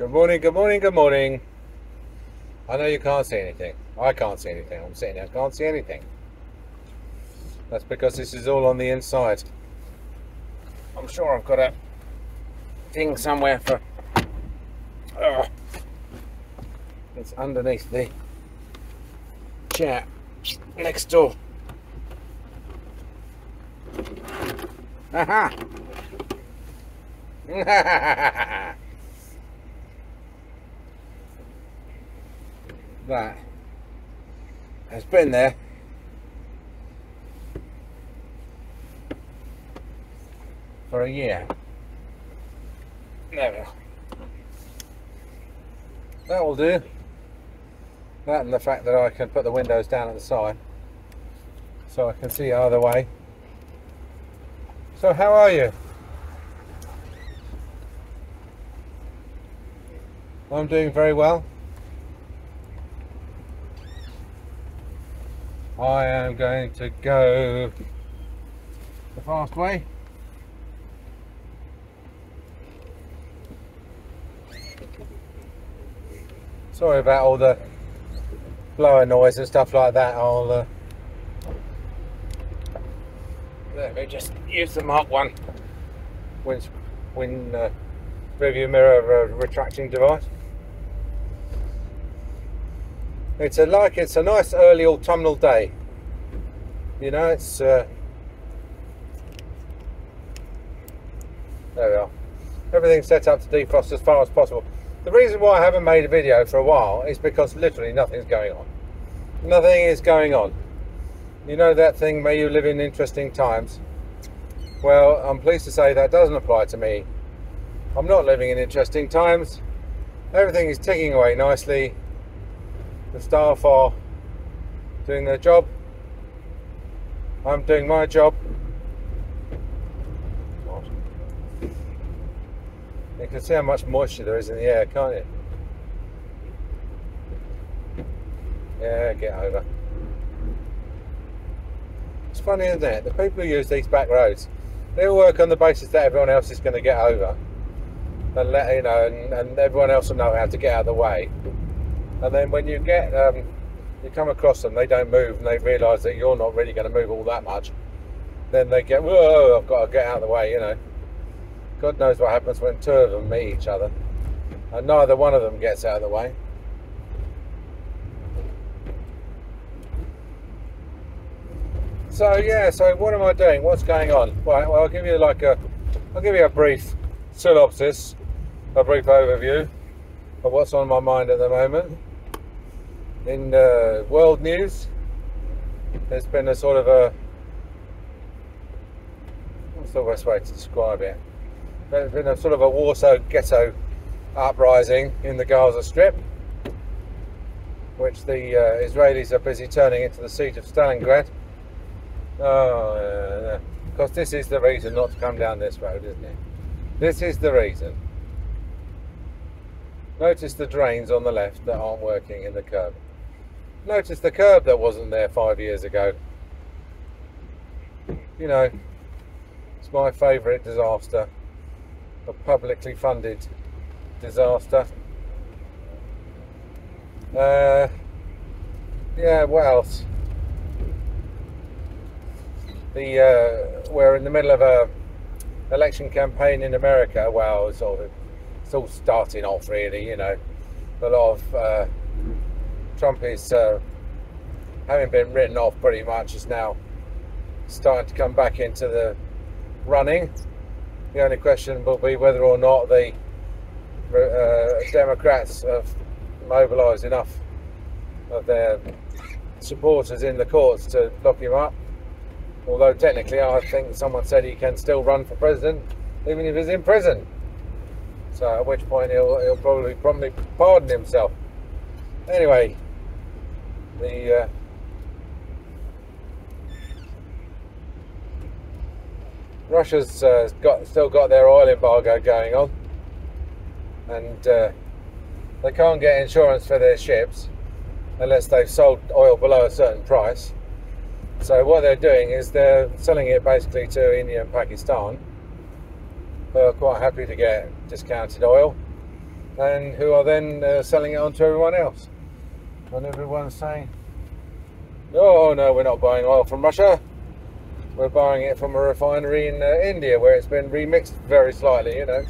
Good morning, good morning, good morning. I know you can't see anything. I can't see anything. I'm sitting here, I can't see anything. That's because this is all on the inside. I'm sure I've got a thing somewhere for... It's underneath the chair next door. Aha! That has been there for a year. There we are. That will do. That and the fact that I can put the windows down at the side so I can see either way. So how are you? I'm doing very well. I am going to go the fast way. Sorry about all the blower noise and stuff like that. I'll let me just use the Mark 1 rearview mirror retracting device. It's a nice early autumnal day. You know, it's there we are. Everything's set up to defrost as far as possible. The reason why I haven't made a video for a while is because literally nothing's going on. Nothing is going on. You know that thing, may you live in interesting times? Well, I'm pleased to say that doesn't apply to me. I'm not living in interesting times. Everything is ticking away nicely. The staff are doing their job. I'm doing my job. You can see how much moisture there is in the air, can't you? Yeah, get over. It's funny, isn't it? The people who use these back roads, they all work on the basis that everyone else is going to get over, and let you know, and everyone else will know how to get out of the way. And then when you get, you come across them, they don't move, and they realise that you're not really going to move all that much. Then they get, whoa, I've got to get out of the way, you know. God knows what happens when two of them meet each other and neither one of them gets out of the way. So yeah, so what am I doing? What's going on? Right, well, I'll give you a brief synopsis, a brief overview of what's on my mind at the moment. In world news, there's been a sort of a, what's the best way to describe it? There's been a sort of a Warsaw ghetto uprising in the Gaza Strip, which the Israelis are busy turning into the siege of Stalingrad. Oh, because this is the reason not to come down this road, isn't it? This is the reason. Notice the drains on the left that aren't working in the curb. Notice the curb that wasn't there 5 years ago. You know, it's my favourite disaster. A publicly funded disaster. Yeah, what else? We're in the middle of an election campaign in America. Well, it's all starting off really, you know. A lot of Trump is, having been written off pretty much, is now starting to come back into the running. The only question will be whether or not the Democrats have mobilised enough of their supporters in the courts to lock him up. Although technically I think someone said he can still run for president even if he's in prison. So at which point he'll probably pardon himself. Anyway, the... Russia's still got their oil embargo going on, and they can't get insurance for their ships unless they've sold oil below a certain price. So what they're doing is they're selling it basically to India and Pakistan, who are quite happy to get discounted oil, and who are then selling it on to everyone else. And everyone's saying, oh no, we're not buying oil from Russia, we're buying it from a refinery in India where it's been remixed very slightly, you know.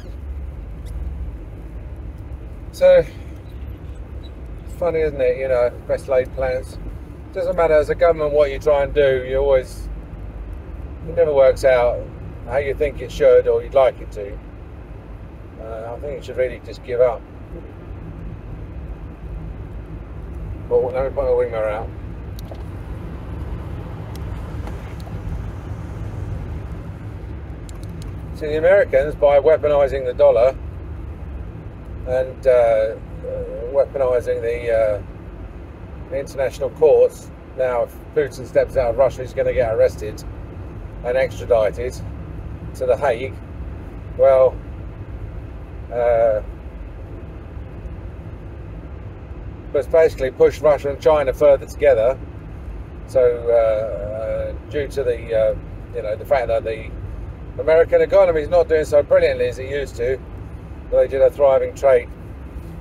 So it's funny, isn't it, you know, best laid plans. It doesn't matter as a government what you try and do, you always, it never works out how you think it should or you'd like it to. I think you should really just give up. Well, let me put my wing mirror out. See, the Americans, by weaponizing the dollar and weaponizing the international courts, now if Putin steps out of Russia, he's going to get arrested and extradited to The Hague. Well, but basically pushed Russia and China further together. So due to the you know, the fact that the American economy is not doing so brilliantly as it used to, they did a thriving trade,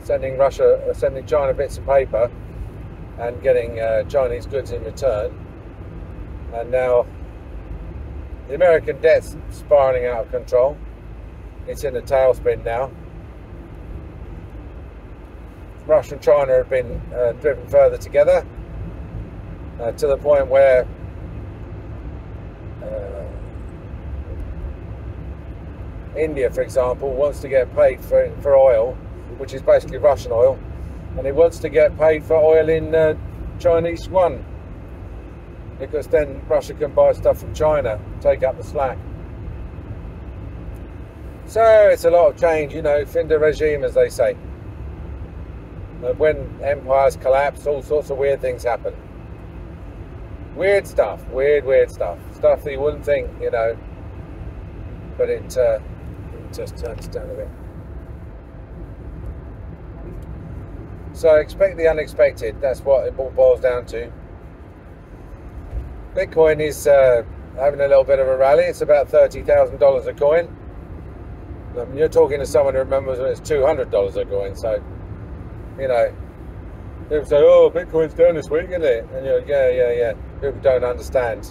sending Russia, sending China bits of paper and getting Chinese goods in return. And now the American debt's spiraling out of control. It's in a tailspin now. Russia and China have been driven further together to the point where India, for example, wants to get paid for oil, which is basically Russian oil, and it wants to get paid for oil in Chinese yuan, because then Russia can buy stuff from China, take up the slack. So it's a lot of change, you know, fin de regime, as they say. When empires collapse, all sorts of weird things happen. Weird stuff, weird stuff. Stuff that you wouldn't think, you know. But it just turns down a bit. So expect the unexpected. That's what it all boils down to. Bitcoin is having a little bit of a rally. It's about $30,000 a coin. I mean, you're talking to someone who remembers when it's $200 a coin, so, you know, people say, oh, Bitcoin's down this week, isn't it? And you're like, yeah. People don't understand.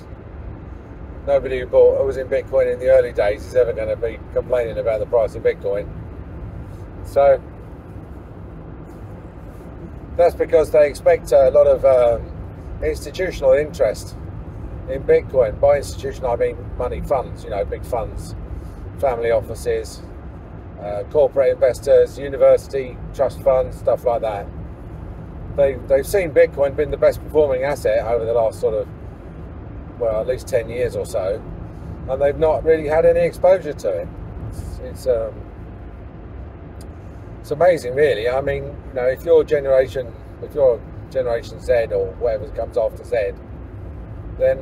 Nobody who bought, was in Bitcoin in the early days is ever going to be complaining about the price of Bitcoin. So that's because they expect a lot of institutional interest in Bitcoin. By institutional, I mean money funds, you know, big funds, family offices, corporate investors, university, trust funds, stuff like that. They've seen Bitcoin been the best performing asset over the last sort of, well, at least 10 years or so, and they've not really had any exposure to it. It's amazing, really. I mean, you know, if you're Generation Z or whatever comes after Z, then,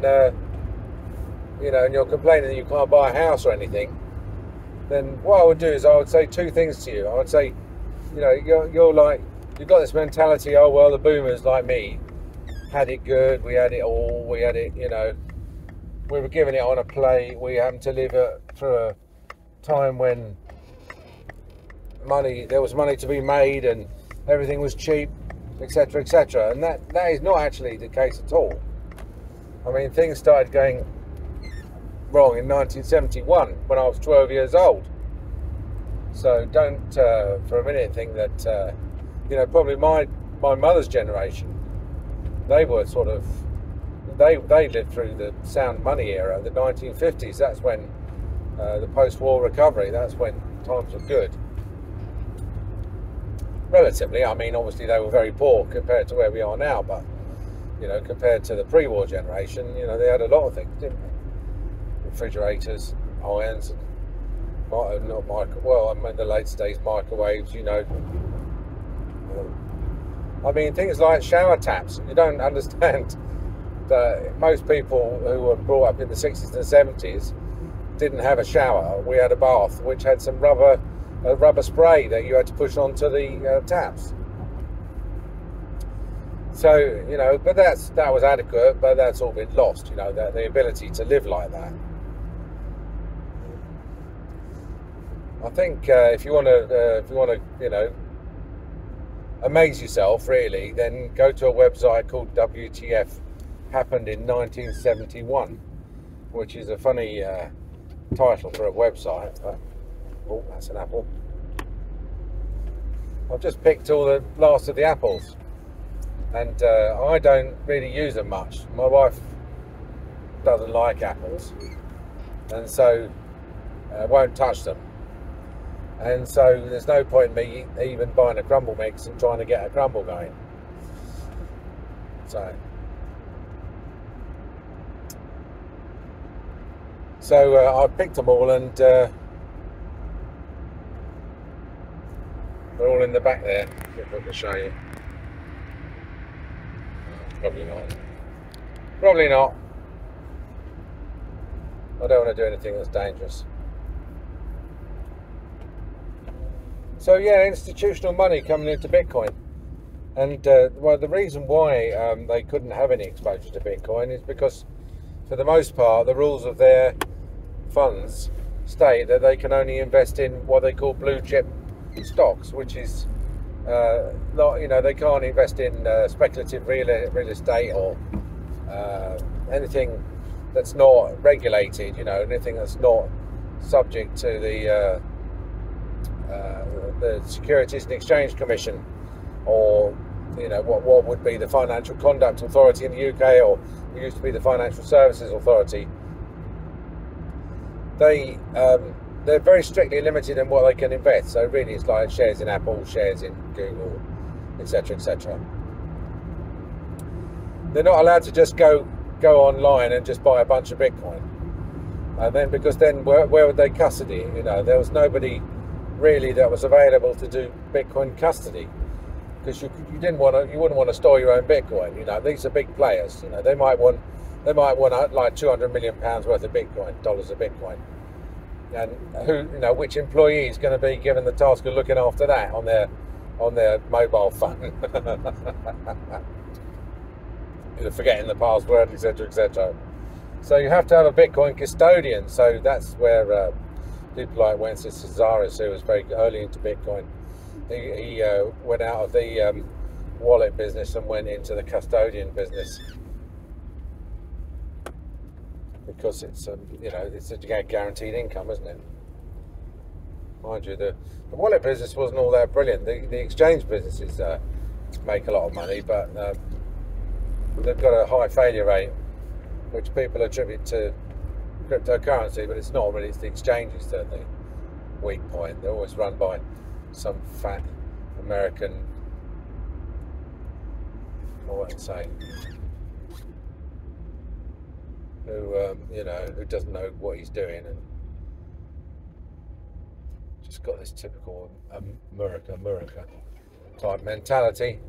you know, and you're complaining that you can't buy a house or anything, then what I would do is I would say two things to you. I would say, you know, you're like, you've got this mentality, oh, well, the boomers like me had it good, we had it all, we had it, you know, we were giving it on a plate, we happened to live through a time when money, there was money to be made and everything was cheap, etc., etc. And that is not actually the case at all. I mean, things started going wrong in 1971 when I was 12 years old, so don't for a minute think that you know, probably my mother's generation, they were sort of they lived through the sound money era, the 1950s. That's when the post-war recovery, that's when times were good relatively. I mean, obviously they were very poor compared to where we are now, but you know, compared to the pre-war generation, you know, they had a lot of things, didn't they? Refrigerators, irons, not micro. Well, I mean, the later days microwaves. You know, I mean things like shower taps. You don't understand that most people who were brought up in the 60s and 70s didn't have a shower. We had a bath, which had some rubber spray that you had to push onto the taps. So you know, but that was adequate. But that's all been lost. You know, the ability to live like that. I think if you want to, you know, amaze yourself really, then go to a website called WTF Happened in 1971, which is a funny title for a website, but oh, that's an apple. I've just picked all the last of the apples, and I don't really use them much. My wife doesn't like apples, and so won't touch them, and so there's no point in me even buying a crumble mix and trying to get a crumble going. So I picked them all, and they're all in the back there, if I can show you. Probably not. I don't want to do anything that's dangerous. So yeah, institutional money coming into Bitcoin, and well, the reason why they couldn't have any exposure to Bitcoin is because, for the most part, the rules of their funds state that they can only invest in what they call blue chip stocks, which is not, you know, they can't invest in speculative real estate or anything that's not regulated, you know, anything that's not subject to the Securities and Exchange Commission, or you know what would be the Financial Conduct Authority in the UK, or it used to be the Financial Services Authority. They they're very strictly limited in what they can invest. So really, it's like shares in Apple, shares in Google, etc., etc. They're not allowed to just go online and just buy a bunch of Bitcoin, and then because then where would they custody? You know, there was nobody really that was available to do Bitcoin custody, because you didn't want to, you wouldn't want to store your own Bitcoin. You know, these are big players. You know, they might want like £200 million worth of Bitcoin, dollars of Bitcoin, and who, you know, which employee is going to be given the task of looking after that on their mobile phone? Forgetting the password, etc., etc. So you have to have a Bitcoin custodian. So that's where people like Wences Cesares, who was very early into Bitcoin, he went out of the wallet business and went into the custodian business, because it's you know, it's a guaranteed income, isn't it? Mind you, the wallet business wasn't all that brilliant. The exchange businesses make a lot of money, but they've got a high failure rate, which people attribute to cryptocurrency, but it's not really. It's the exchanges that are the weak point. They're always run by some fat American, I won't say, who you know, who doesn't know what he's doing, and just got this typical America type mentality.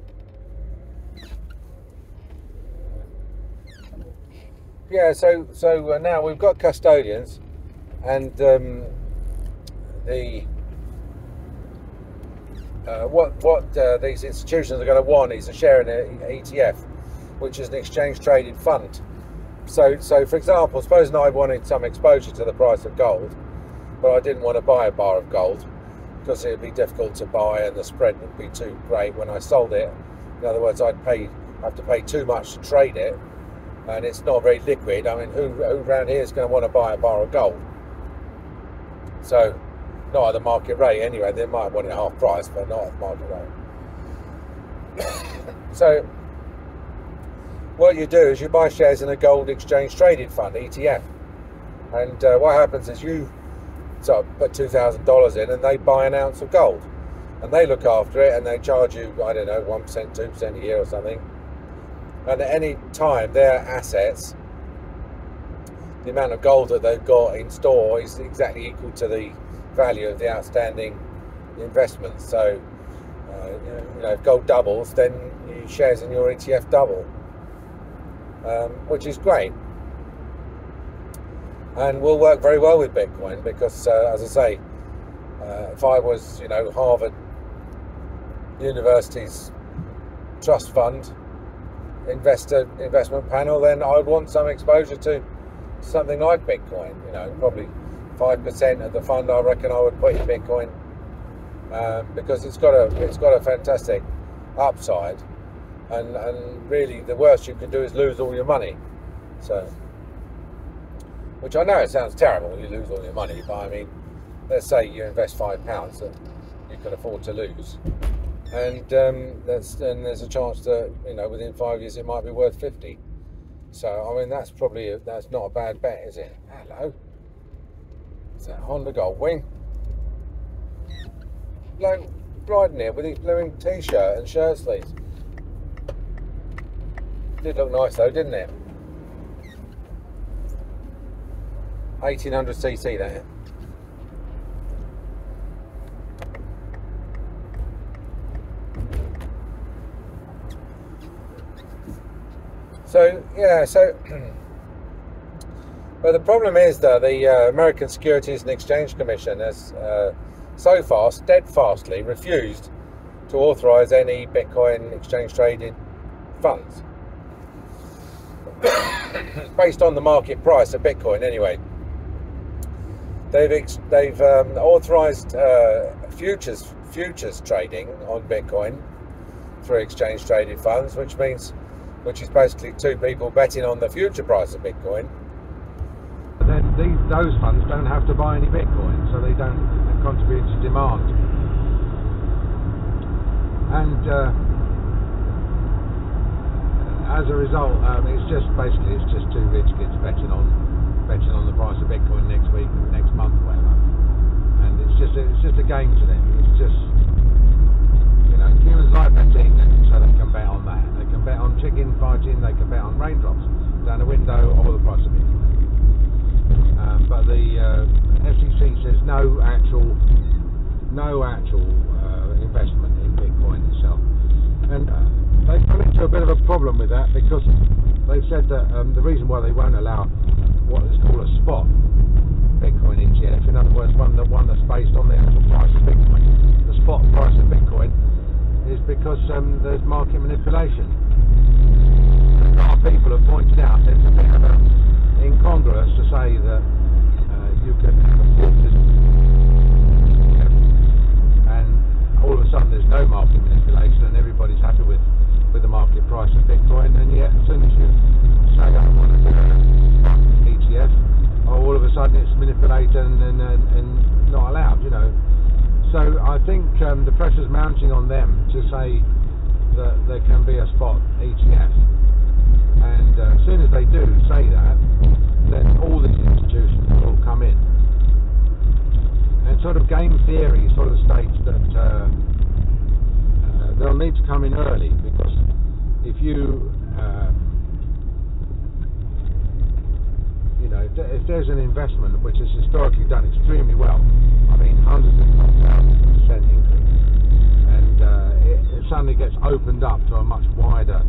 Yeah, so now we've got custodians, and what these institutions are going to want is a share in an ETF, which is an exchange traded fund. So for example, suppose I wanted some exposure to the price of gold, but I didn't want to buy a bar of gold because it would be difficult to buy, and the spread would be too great when I sold it. In other words, I'd have to pay too much to trade it, and it's not very liquid. I mean, who around here is going to want to buy a bar of gold? So, not at the market rate anyway. They might want it half price, but not at the market rate. So, what you do is you buy shares in a gold exchange traded fund, ETF. And what happens is you sort of put $2,000 in, and they buy an ounce of gold. And they look after it, and they charge you, I don't know, 1%, 2% a year or something. And at any time, their assets, the amount of gold that they've got in store, is exactly equal to the value of the outstanding investments. So, you know, if gold doubles, then your shares in your ETF double, which is great, and will work very well with Bitcoin because, as I say, if I was, you know, Harvard University's trust fund investment panel, then I would want some exposure to something like Bitcoin. You know, probably 5% of the fund I reckon I would put in Bitcoin, because it's got a fantastic upside, and really the worst you can do is lose all your money. So, which I know it sounds terrible, you lose all your money, but I mean, let's say you invest £5 that you can afford to lose, and there's a chance that, you know, within 5 years it might be worth 50. So I mean, that's probably that's not a bad bet, is it? Hello, is that Honda Goldwing? Like riding here with his blue t-shirt and shirt sleeves. Did look nice though, didn't it? 1800cc there. So yeah, so but the problem is that the American Securities and Exchange Commission has so far steadfastly refused to authorize any Bitcoin exchange traded funds based on the market price of Bitcoin. Anyway, they've authorized futures trading on Bitcoin through exchange traded funds, which is basically two people betting on the future price of Bitcoin. Then those funds don't have to buy any Bitcoin, so they don't contribute to demand. And as a result, it's just two rich kids betting on the price of Bitcoin next week, next month, whatever. And it's just a game to them. It's just, you know, humans like betting, so they can bet on that. They can bet on chicken fighting. They can bet on raindrops down a window or the price of Bitcoin. But the SEC says no actual investment in Bitcoin itself, and they've come into a bit of a problem with that, because they've said that the reason why they won't allow what is called a spot Bitcoin ETF, in other words one that's based on the actual price of Bitcoin, the spot price of Bitcoin, is because there's market manipulation. A lot of people have pointed out that it's a bit of a incongruous to say that you can have a futures and all of a sudden there's no market manipulation and everybody's happy with the market price of Bitcoin, and yet as soon as you say I want to do an ETF, all of a sudden it's manipulated and not allowed, you know. So I think the pressure's mounting on them to say that there can be a spot ETF, and as soon as they do say that, then all these institutions will come in. And sort of game theory sort of states that they'll need to come in early, because if you, you know, if there's an investment which has historically done extremely well, I mean hundreds of thousands of percent increase, and it suddenly gets opened up to a much wider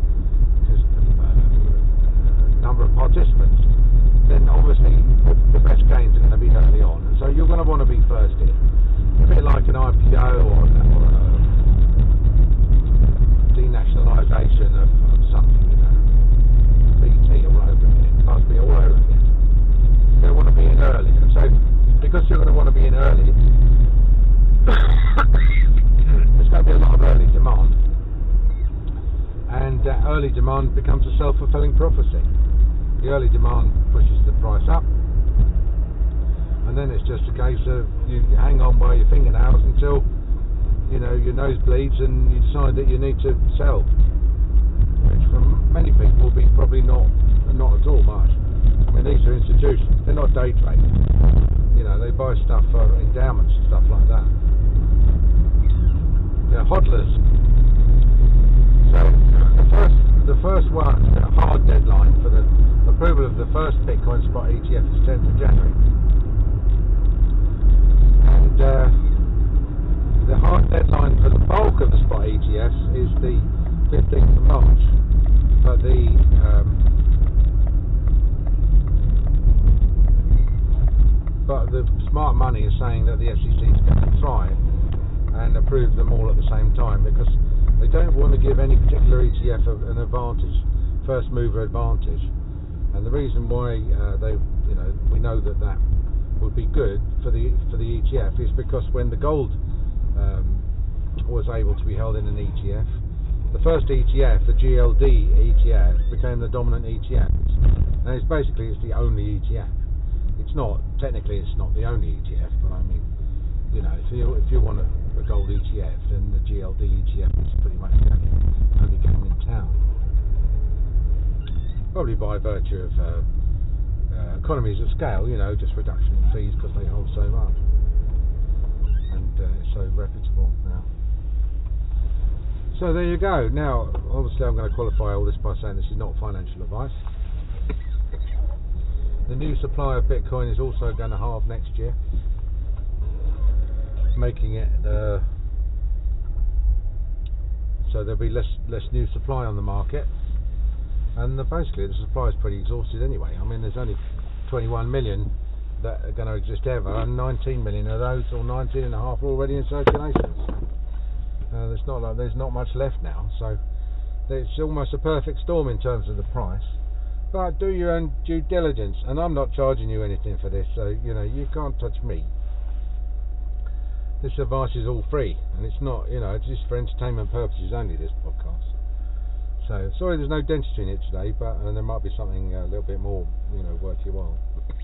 number of participants, then obviously the best gains are going to be early on. So you're going to want to be first in. A bit like an IPO or a denationalisation of something, you know, BT all over again, Busby all over again. You're going to want to be in early. And so because you're going to want to be in early, there's going to be a lot of early demand. And that early demand becomes a self-fulfilling prophecy. The early demand pushes the price up, and then it's just a case of you hang on by your fingernails until, you know, your nose bleeds and you decide that you need to sell, which for many people will be probably not at all much. I mean, these are institutions, they're not day traders, you know, they buy stuff for endowments and stuff like that. They're hodlers. So the first one, a hard deadline for the approval of the first Bitcoin spot ETF is 10th of January, and the hard deadline for the bulk of the spot ETFs is the 15th of March, but the smart money is saying that the SEC is going to try and approve them all at the same time, because they don't want to give any particular ETF an advantage, first mover advantage. And the reason why we know that would be good for the ETF is because when the gold was able to be held in an ETF, the first ETF, the GLD ETF, became the dominant ETF. And it's the only ETF. It's not, technically it's not the only ETF, but I mean, you know, if you want a gold ETF, then the GLD ETF is pretty much the only game in town. Probably by virtue of economies of scale, you know, just reduction in fees because they hold so much. And it's so reputable now. So there you go. Now, obviously I'm going to qualify all this by saying this is not financial advice. The new supply of Bitcoin is also going to halve next year, making it so there'll be less new supply on the market, and basically the supply is pretty exhausted anyway. I mean, there's only 21 million that are going to exist ever, and 19 million of those, or 19.5, are already in circulation. There's not much left now, so it's almost a perfect storm in terms of the price. But do your own due diligence, and I'm not charging you anything for this, so you know you can't touch me. This advice is all free, and it's not, you know, it's just for entertainment purposes only, this podcast. So sorry there's no dentistry in it today, but and there might be something a little bit more, you know, worth your while.